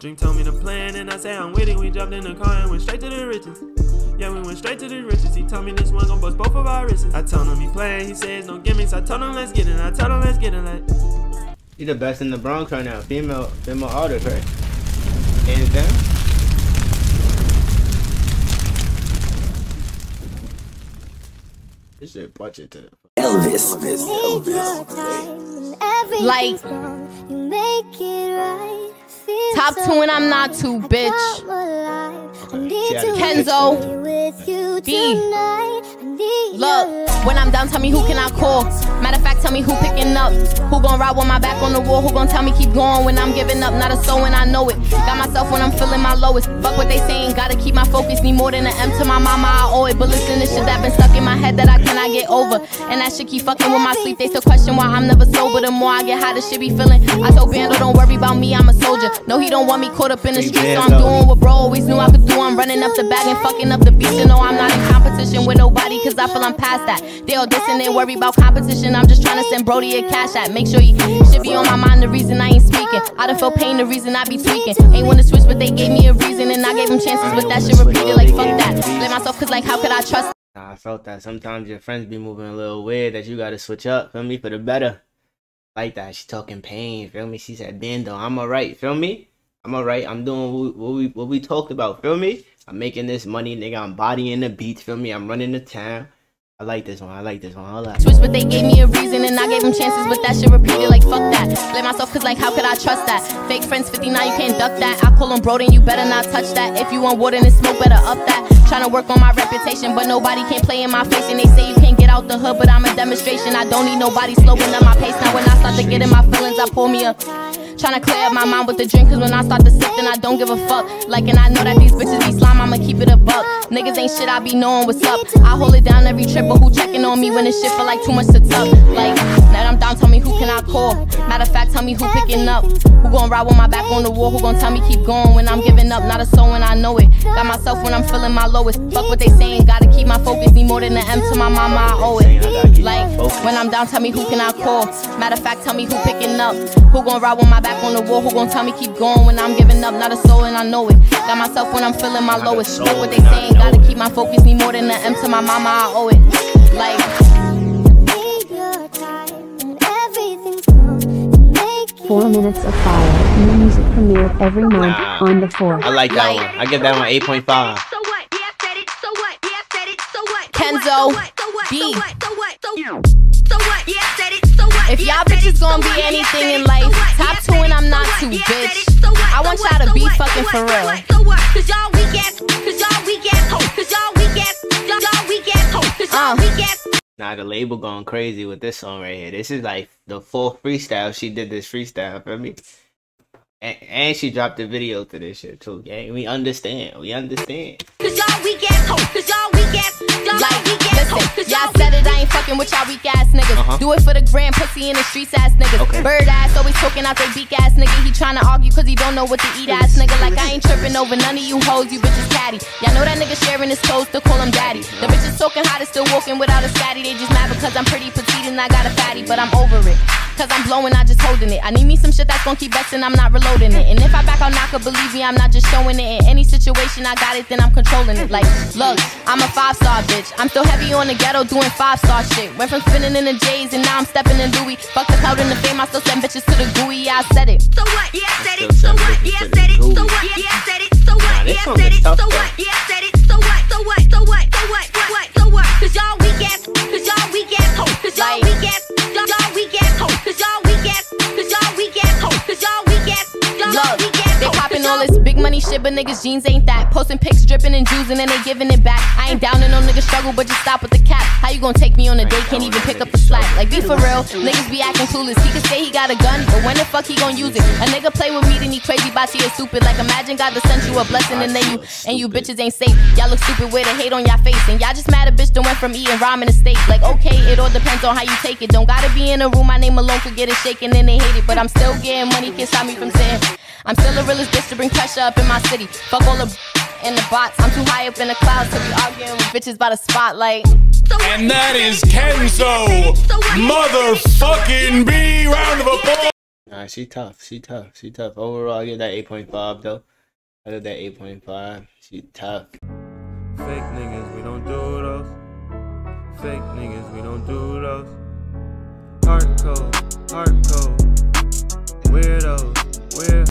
Dream told me the plan and I said I'm with it. We jumped in the car and went straight to the riches. Yeah, we went straight to the riches. He told me this one gon' bust both of our wrists. I told him he playing, he says no gimmicks. I told him let's get it, I told him let's get it. Like, you the best in the Bronx right now, female auto track. And then this shit punch it to the Elvis. Like, you make it right. Top two and I'm not too, bitch. Kenzo B. Look, when I'm down, tell me who can I call. Matter of fact, tell me who picking up. Who gon' ride with my back on the wall? Who gon' tell me keep going when I'm giving up? Not a soul and I know it. Got myself when I'm feeling my lowest. Fuck what they saying, gotta keep my focus. Need more than an M to my mama, I owe it. But listen, this shit that been stuck in my head that I cannot get over. And that shit keep fucking with my sleep. They still question why I'm never sober. The more I get high, the shit be feeling. I told Randall, don't worry about me, I'm a soldier. No, he don't want me caught up in the streets, so I'm doing what bro always knew I could do. I'm running up the bag and fucking up the beats. You know I'm not in competition with nobody, cause I feel I'm past that. They all dissing and worry about competition. I'm just trying to send Brody a cash app. Make sure he should be on my mind, the reason I ain't speaking. I done felt pain, the reason I be tweaking. Ain't wanna switch, but they gave me a reason. And I gave them chances, but that shit repeated like fuck that. Blame myself, cause like how could I trust? I felt that sometimes your friends be moving a little weird, that you gotta switch up, feel me, for the better. Like that, she talking pain, feel me? She said, Bando, I'm alright, feel me? I'm alright, I'm doing what we talked about, feel me? I'm making this money, nigga, I'm bodying the beats, feel me? I'm running the town. I like this one, I like this one, I like switch, but they gave me a reason and I gave them chances, but that shit repeated like fuck that. Blame myself cause like how could I trust that? Fake friends 59, you can't duck that. I call him Brody and you better not touch that. If you want wood and smoke, better up that. Trying to work on my reputation, but nobody can play in my face. And they say you can't get out the hood, but I'm a demonstration. I don't need nobody slowing up my pace. Now when I start to get in my feelings, I pull me up. Trying to clear up my mind with the drink, cause when I start to sip, then I don't give a fuck. Like, and I know that these bitches be slime, I'ma keep it a buck. Niggas ain't shit, I be knowing what's up. I hold it down every trip, but who checking on me when this shit feel like too much to tuck? Like, now that I'm down, tell me who can I call? Matter of fact, tell me who picking up. Who gon' ride with my back on the wall? Who gon' tell me keep going when I'm giving up? Not a soul and I know it. Got myself when I'm feeling my lowest. Fuck what they saying, gotta keep my focus. Need more than an M to my mama, I owe it. Like, when I'm down, tell me who can I call? Matter of fact, tell me who picking up. Who gon' ride with my back on the wall, who gon' tell me keep going when I'm giving up? Not a soul and I know it. Got myself when I'm feeling my lowest. Fuck what they saying, gotta keep my focus. Need more than an M to my mama, I owe it. Like, need your time and everything's gone. Make it 4 minutes of fire. New music premiered every month on the 4th. I like that one. I give that one 8.5. So what? Yeah, I said it. So what? Yeah, I said it. So what? Kenzo B. So what? Yeah, I said it. So what? If y'all bitches gonna be anything in life, top two and I'm not too, bitch. I want y'all to be fucking for real. Cause y'all weak ass, cause y'all weak ass, cause y'all weak ass, y'all weak ass, cause y'all weak ass. Now the label going crazy with this song right here. This is like the full freestyle. She did this freestyle for me. And she dropped the video to this shit too, gang. We understand. We understand. Cause y'all weak ass, cause y'all weak ass, y'all weak ass, cause y'all said it, I ain't fucking with y'all weak ass niggas. Do it for the grand pussy in the streets ass niggas. Bird ass always talking out their beak ass nigga. He tryna argue cause he don't know what to eat ass nigga. Like I ain't tripping over none of you hoes, you bitches catty. Y'all know that nigga sharing his clothes to call him daddy. The bitches talking hot is still walking without a fatty. They just mad because I'm pretty petite and I got a fatty, but I'm over it. Cause I'm blowing, I just holding it. I need me some shit that's gon' keep busting, I'm not reloading it. And if I back out, knock it, believe me, I'm not just showing it. In any situation, I got it, then I'm controlling it. Like, look, I'm a 5-star bitch. I'm still heavy on the ghetto doing 5-star shit. Went from spinning in the J's and now I'm stepping in Louis. Fuck the cloud and the fame, I still send bitches to the gooey. Yeah, I said it. So what? Yeah, I said it. So what? Yeah, I said it. So what? Yeah, I said it. So what? Yeah, I said it. So what? Yeah, I said it. So what? So what? So what? So what? So what? So what? Cause y'all weak ass. Cause y'all weak ass. Cause y'all weak ass. Y'all weak ass. Cause y'all weak ass. Cause y'all weak ass. Cause y'all weak ass. Love, they popping all this big money shit, but niggas jeans ain't that. Posting pics, dripping and juicing, and then they giving it back. I ain't down in no nigga struggle, but just stop with the cap. How you gonna take me on a date? Can't even pick up the slack. Like be for real, niggas be acting clueless. He can say he got a gun, but when the fuck he gonna use it? A nigga play with me, then he crazy, botchy or stupid. Like imagine God to send you a blessing, and then you bitches ain't safe. Y'all look stupid with a hate on y'all face, and y'all just mad a bitch that went from eating ramen to steak. Like okay, it all depends on how you take it. Don't gotta be in a room, my name alone could get it shaken, and they hate it. But I'm still getting money, can't stop me from saying. I'm still the realest bitch to bring pressure up in my city. Fuck all the in the bots. I'm too high up in the clouds to be arguing with bitches by the spotlight. And that is Kenzo motherfucking B. Round of applause. Nah, she tough. She tough. She tough. Overall, I give that 8.5 though. I give that 8.5. She tough. Fake niggas, we don't do those. Fake niggas, we don't do those. Hard code, hard code. Weirdos, weird.